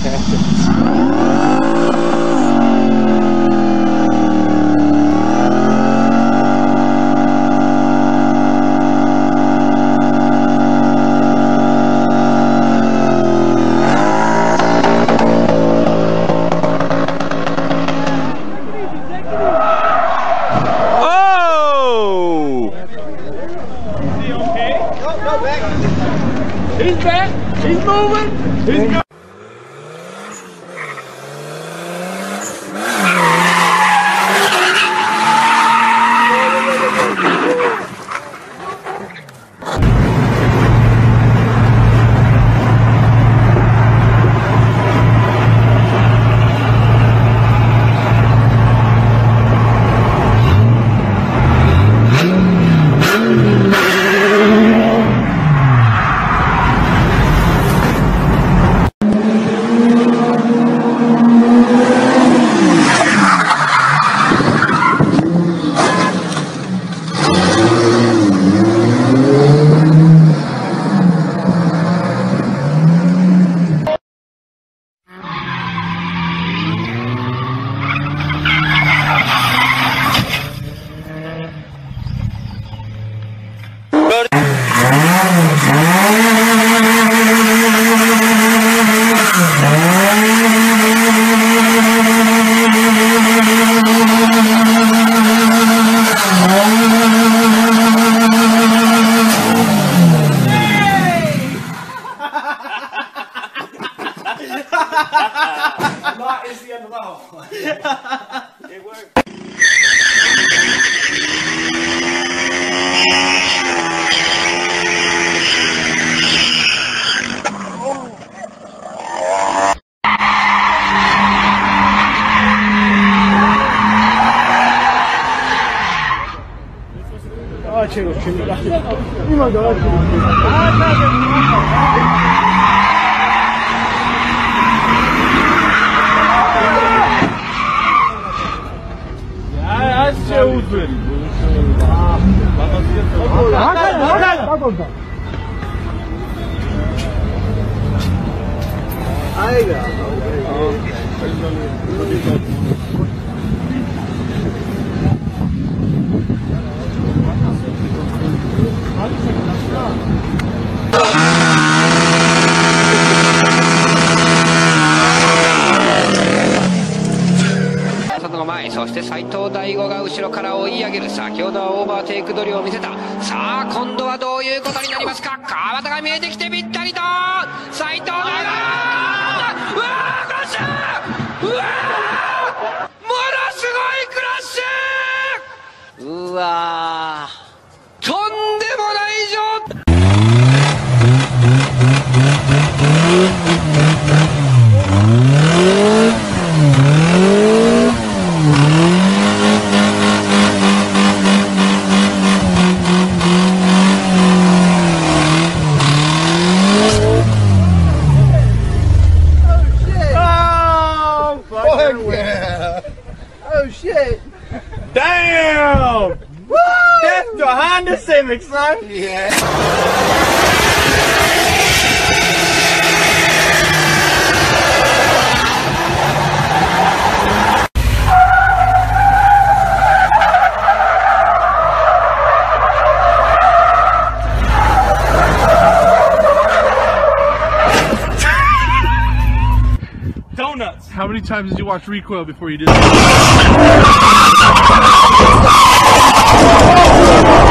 He's back, he's moving, he's going. That is the end of that one. It worked. Oh, oh my God. That's children.そして斉藤大吾が後ろから追い上げる。先ほどはオーバーテイク取りを見せた。さあ今度はどういうことになりますか。川端が見えてきてぴったりと斉藤大吾、うわークラッシュ、うわーものすごいクラッシュ、うわーとんでもない状態。Damn! Woo! That's the Honda Civic, son! Yeah! How many times did you watch Recoil before you did that?